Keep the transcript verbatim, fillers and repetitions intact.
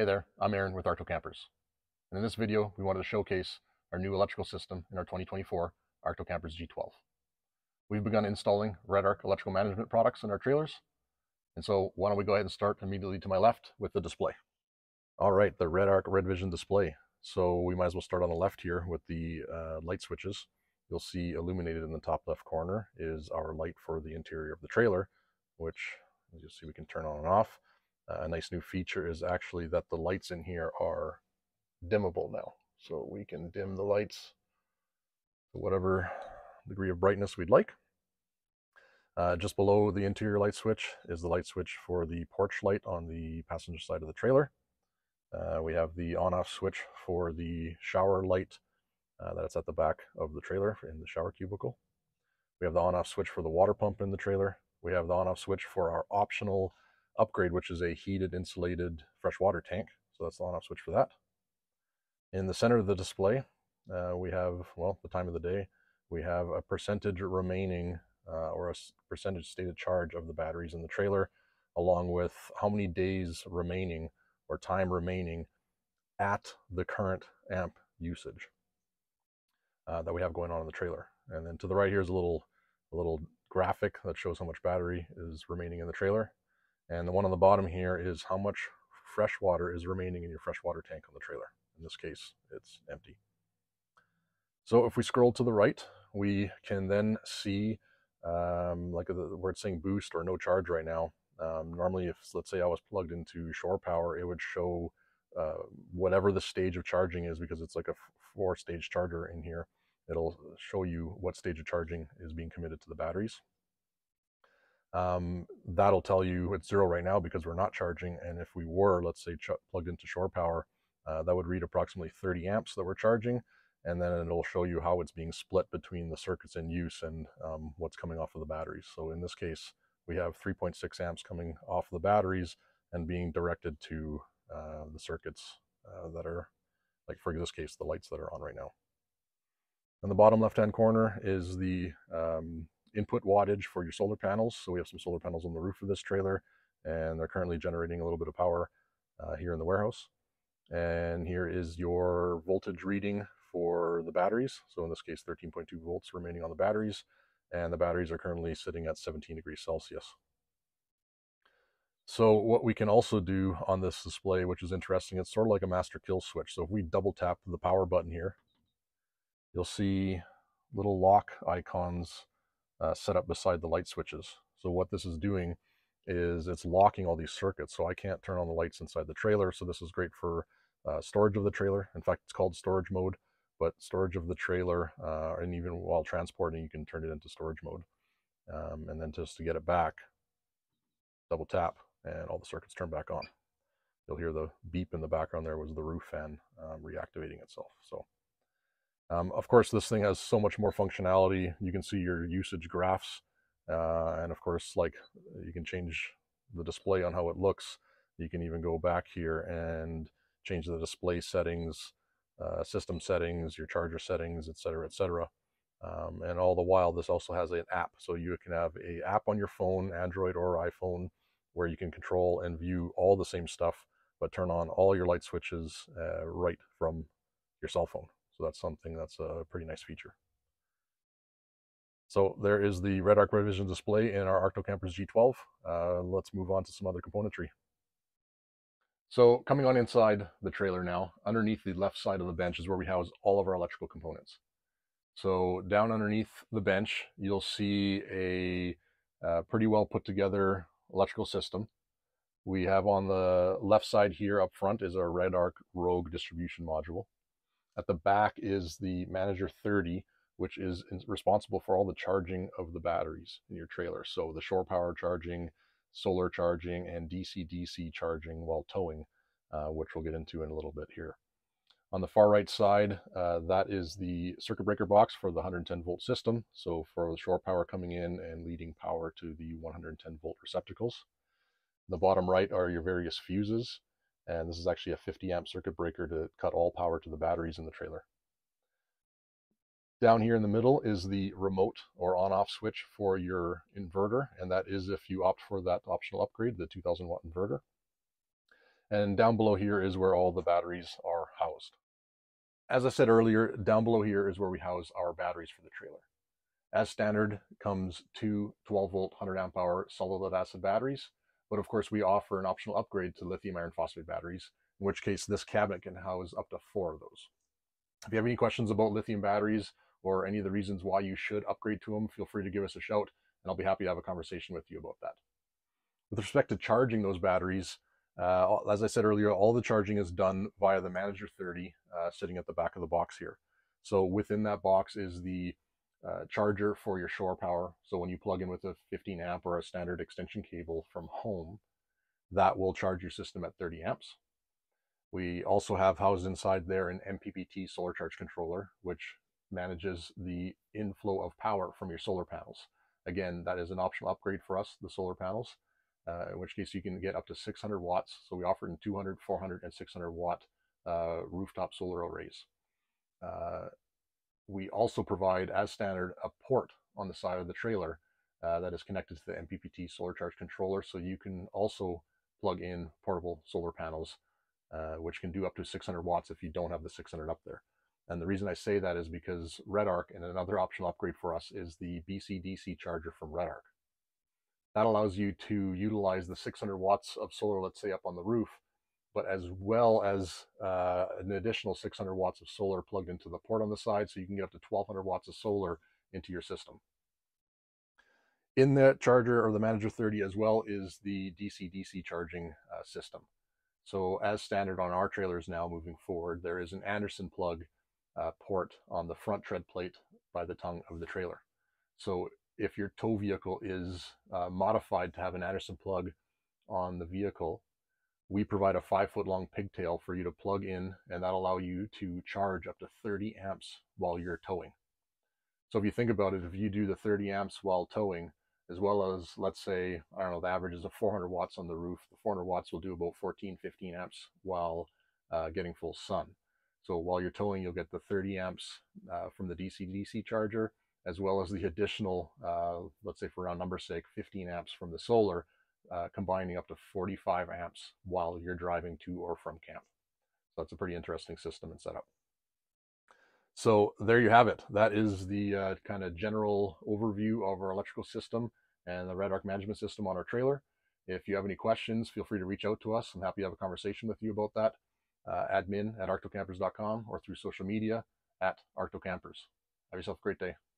Hey there, I'm Aaron with Arkto Campers, and in this video we wanted to showcase our new electrical system in our twenty twenty-four Arkto Campers G twelve. We've begun installing RedArc electrical management products in our trailers, and so why don't we go ahead and start immediately to my left with the display. All right, the RedArc RedVision display. So we might as well start on the left here with the uh, light switches. You'll see illuminated in the top left corner is our light for the interior of the trailer, which as you'll see we can turn on and off. A nice new feature is actually that the lights in here are dimmable now. So we can dim the lights to whatever degree of brightness we'd like. Uh, just below the interior light switch is the light switch for the porch light on the passenger side of the trailer. Uh, we have the on-off switch for the shower light uh, that's at the back of the trailer in the shower cubicle. We have the on-off switch for the water pump in the trailer. We have the on-off switch for our optional upgrade, which is a heated, insulated freshwater tank. So that's the on-off switch for that. In the center of the display, uh, we have, well, the time of the day. We have a percentage remaining uh, or a percentage stated charge of the batteries in the trailer, along with how many days remaining or time remaining at the current amp usage uh, that we have going on in the trailer. And then to the right here is a little, a little graphic that shows how much battery is remaining in the trailer. And the one on the bottom here is how much fresh water is remaining in your freshwater tank on the trailer. In this case, it's empty. So if we scroll to the right, we can then see um, like the, where it's saying boost or no charge right now. Um, normally, if let's say I was plugged into shore power, it would show uh, whatever the stage of charging is, because it's like a four stage charger in here. It'll show you what stage of charging is being committed to the batteries. Um, that'll tell you it's zero right now because we're not charging, and if we were, let's say, plugged into shore power, uh, that would read approximately thirty amps that we're charging, and then it'll show you how it's being split between the circuits in use and um, what's coming off of the batteries. So in this case, we have three point six amps coming off the batteries and being directed to uh, the circuits uh, that are, like for this case, the lights that are on right now. In the bottom left-hand corner is the um, input wattage for your solar panels. So we have some solar panels on the roof of this trailer, and they're currently generating a little bit of power uh, here in the warehouse. And here is your voltage reading for the batteries. So in this case, thirteen point two volts remaining on the batteries, and the batteries are currently sitting at seventeen degrees Celsius. So what we can also do on this display, which is interesting, it's sort of like a master kill switch. So if we double tap the power button here, you'll see little lock icons Uh, set up beside the light switches. So what this is doing is it's locking all these circuits, so I can't turn on the lights inside the trailer. So this is great for uh, storage of the trailer. In fact, it's called storage mode, but storage of the trailer, uh, and even while transporting, you can turn it into storage mode. Um, and then just to get it back, double tap, and all the circuits turn back on. You'll hear the beep in the background. There was the roof fan um, reactivating itself. So. Um, of course, this thing has so much more functionality. You can see your usage graphs, uh, and of course, like you can change the display on how it looks. You can even go back here and change the display settings, uh, system settings, your charger settings, et cetera, et cetera. Um, and all the while, this also has an app, so you can have an app on your phone, Android or iPhone, where you can control and view all the same stuff, but turn on all your light switches uh, right from your cell phone. So that's something that's a pretty nice feature. So there is the RedArc RedVision display in our Arkto Campers G twelve. Uh, let's move on to some other componentry. So coming on inside the trailer now, underneath the left side of the bench is where we house all of our electrical components. So down underneath the bench, you'll see a uh, pretty well put together electrical system. We have on the left side here up front is our RedArc Rogue distribution module. At the back is the Manager thirty, which is responsible for all the charging of the batteries in your trailer. So the shore power charging, solar charging, and D C D C charging while towing, uh, which we'll get into in a little bit here. On the far right side, uh, that is the circuit breaker box for the one hundred ten volt system. So for the shore power coming in and leading power to the one hundred ten volt receptacles. The bottom right are your various fuses. And this is actually a fifty amp circuit breaker to cut all power to the batteries in the trailer. Down here in the middle is the remote or on-off switch for your inverter, and that is if you opt for that optional upgrade, the two thousand watt inverter. And down below here is where all the batteries are housed. As I said earlier, down below here is where we house our batteries for the trailer. As standard comes two twelve volt one hundred amp hour solid lead acid batteries, but of course we offer an optional upgrade to lithium iron phosphate batteries, in which case this cabinet can house up to four of those. If you have any questions about lithium batteries or any of the reasons why you should upgrade to them, feel free to give us a shout and I'll be happy to have a conversation with you about that. With respect to charging those batteries, uh, as I said earlier, all the charging is done via the Manager thirty uh, sitting at the back of the box here. So within that box is the uh, charger for your shore power. So when you plug in with a fifteen amp or a standard extension cable from home, that will charge your system at thirty amps. We also have housed inside there an M P P T solar charge controller, which manages the inflow of power from your solar panels. Again, that is an optional upgrade for us, the solar panels, uh, in which case you can get up to six hundred watts. So we offer in two hundred, four hundred, and six hundred watt uh, rooftop solar arrays. Uh, we also provide, as standard, a port on the side of the trailer uh, that is connected to the M P P T solar charge controller. So you can also plug in portable solar panels, Uh, which can do up to six hundred watts if you don't have the six hundred up there. And the reason I say that is because RedArc, and another optional upgrade for us, is the B C D C charger from RedArc. That allows you to utilize the six hundred watts of solar, let's say up on the roof, but as well as uh, an additional six hundred watts of solar plugged into the port on the side, so you can get up to twelve hundred watts of solar into your system. In that charger, or the Manager thirty as well, is the D C D C charging uh, system. So as standard on our trailers now moving forward, there is an Anderson plug uh, port on the front tread plate by the tongue of the trailer. So if your tow vehicle is uh, modified to have an Anderson plug on the vehicle, we provide a five foot long pigtail for you to plug in, and that'll allow you to charge up to thirty amps while you're towing. So if you think about it, if you do the thirty amps while towing, as well as, let's say, I don't know, the average is a four hundred watts on the roof. The four hundred watts will do about fourteen, fifteen amps while uh, getting full sun. So while you're towing, you'll get the thirty amps uh, from the D C D C charger, as well as the additional, uh, let's say for round number's sake, fifteen amps from the solar, uh, combining up to forty-five amps while you're driving to or from camp. So that's a pretty interesting system and setup. So there you have it. That is the uh, kind of general overview of our electrical system and the RedArc management system on our trailer. If you have any questions, feel free to reach out to us. I'm happy to have a conversation with you about that. Uh, admin at arkto campers dot com or through social media at arkto campers. Have yourself a great day.